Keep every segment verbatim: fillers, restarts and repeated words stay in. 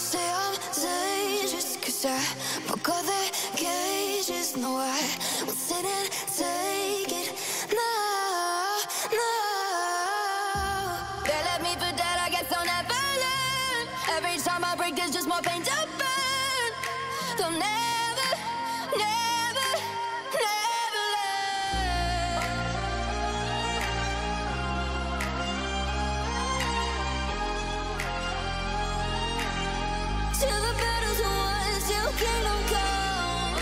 say I'm dangerous, cause I broke all the cages. No, I will sit and take it. No, no. They let me for dead, I guess I'll never learn. Every time I break, there's just more pain to burn. They'll never, never, never learn. Till the battle's won, till kingdom come.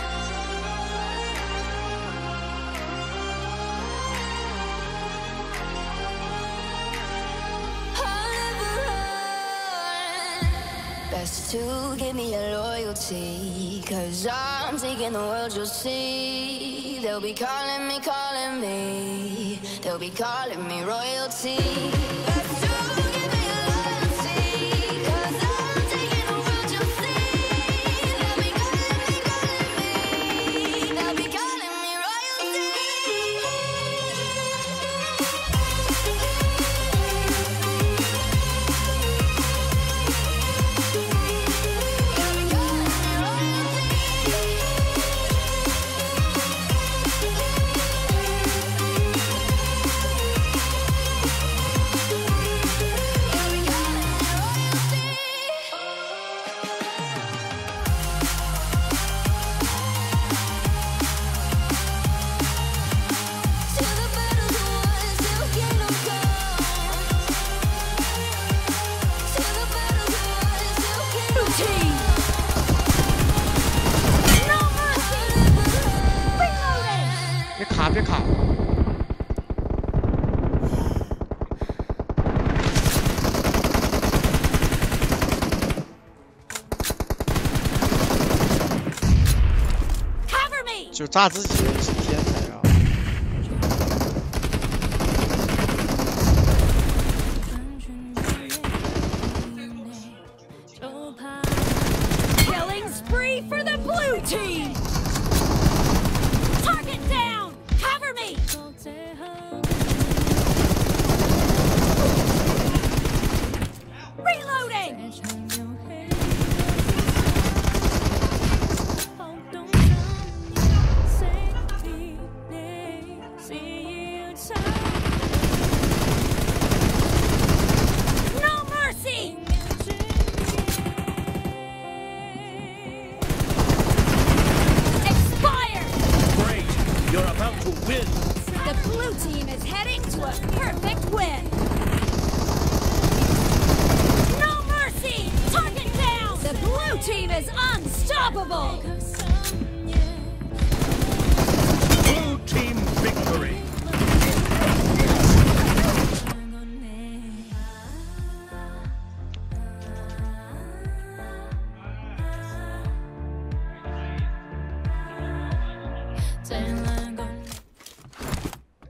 I'll never run. Best to give me your loyalty, cause I'm taking the world, you'll see. They'll be calling me, calling me. They'll be calling me royalty. Best to give me your loyalty, cause I'm taking the world, you'll see. They'll be calling me, calling me. They'll be calling me royalty.就炸自己是天才啊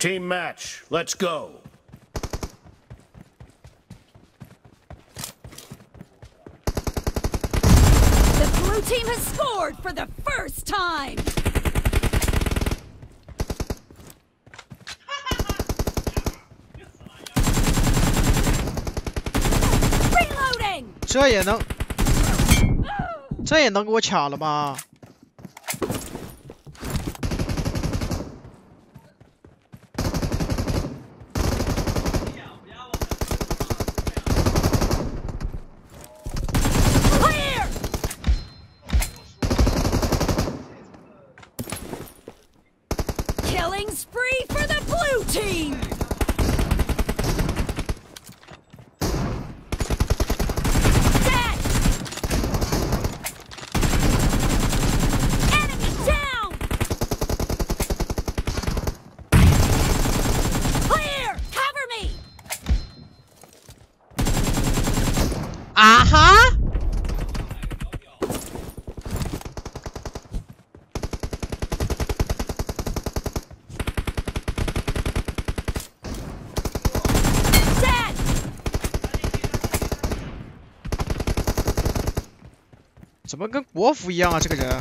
！Team match, let's go. The blue team has scored for the first time. Reloading. 这也能，这也能给我卡了吗？ 怎么跟国服一样啊？这个人。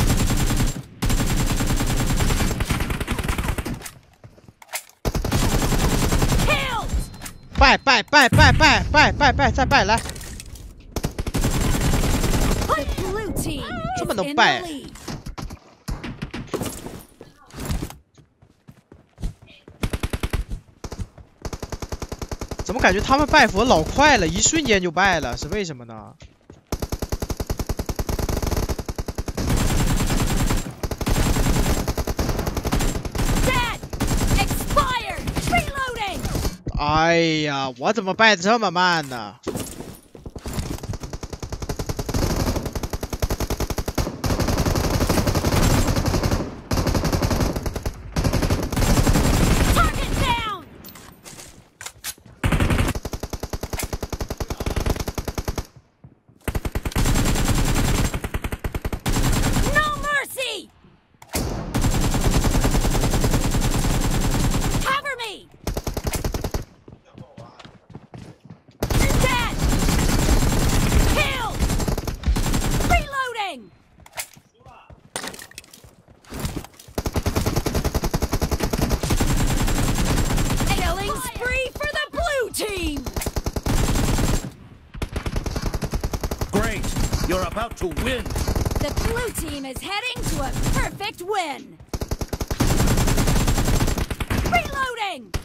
拜拜拜拜拜拜拜拜再拜来！ team.这么能败。怎么感觉他们拜佛老快了，一瞬间就败了，是为什么呢？ 哎呀，我怎么败得这么慢呢？You're about to win! The blue team is heading to a perfect win! Reloading!